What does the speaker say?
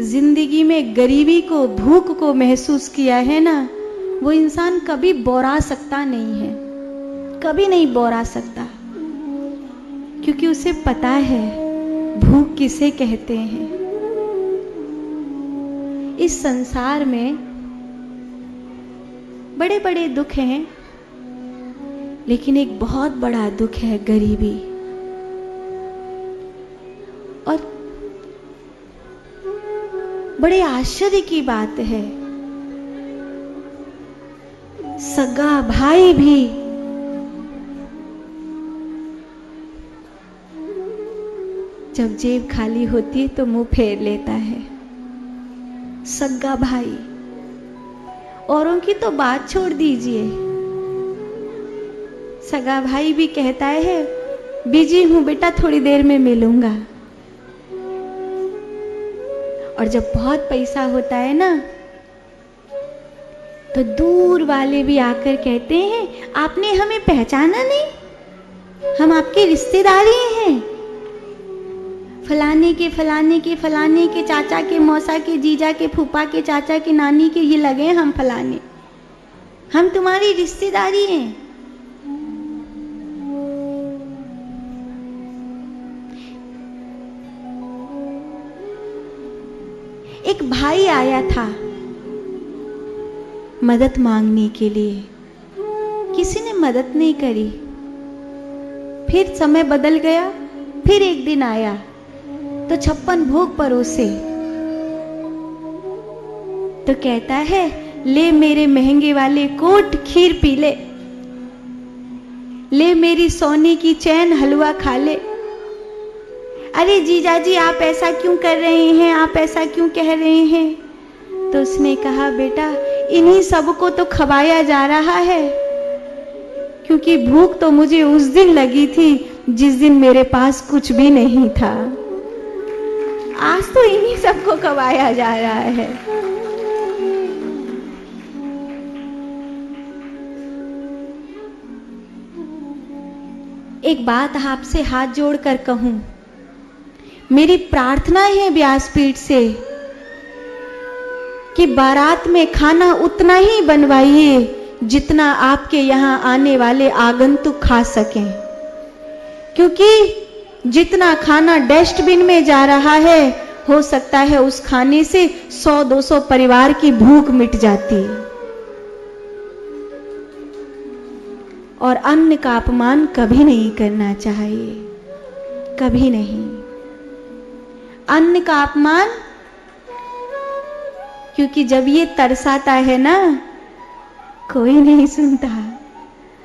जिंदगी में गरीबी को, भूख को महसूस किया है ना, वो इंसान कभी बोरा सकता नहीं है, कभी नहीं बोरा सकता, क्योंकि उसे पता है भूख किसे कहते हैं। इस संसार में बड़े बड़े दुख हैं, लेकिन एक बहुत बड़ा दुख है गरीबी। और बड़े आश्चर्य की बात है, सगा भाई भी जब जेब खाली होती है तो मुंह फेर लेता है। सगा भाई, औरों की तो बात छोड़ दीजिए, सगा भाई भी कहता है बिजी हूं बेटा, थोड़ी देर में मिलूंगा। और जब बहुत पैसा होता है ना, तो दूर वाले भी आकर कहते हैं आपने हमें पहचाना नहीं, हम आपके रिश्तेदार ही हैं, फलाने के चाचा के, मौसा के, जीजा के, फूफा के, चाचा के, नानी के, ये लगे हम फलाने, हम तुम्हारी रिश्तेदारी हैं। एक भाई आया था मदद मांगने के लिए, किसी ने मदद नहीं करी। फिर समय बदल गया, फिर एक दिन आया तो 56 भोग परोसे, तो कहता है ले मेरे महंगे वाले कोट खीर पी ले मेरी सोने की चैन हलवा खा ले, अरे जीजा जी आप ऐसा क्यों कर रहे हैं, आप ऐसा क्यों कह रहे हैं। तो उसने कहा बेटा इन्हीं सब को तो खवाया जा रहा है, क्योंकि भूख तो मुझे उस दिन लगी थी जिस दिन मेरे पास कुछ भी नहीं था, आज तो इन्हीं सबको खवाया जा रहा है। एक बात आपसे हाथ जोड़कर कहूं, मेरी प्रार्थना है व्यासपीठ से कि बारात में खाना उतना ही बनवाइए जितना आपके यहां आने वाले आगंतुक खा सकें, क्योंकि जितना खाना डस्टबिन में जा रहा है, हो सकता है उस खाने से 100-200 परिवार की भूख मिट जाती। और अन्न का अपमान कभी नहीं करना चाहिए, कभी नहीं। अन्न का अपमान, क्योंकि जब ये तरसाता है ना, कोई नहीं सुनता।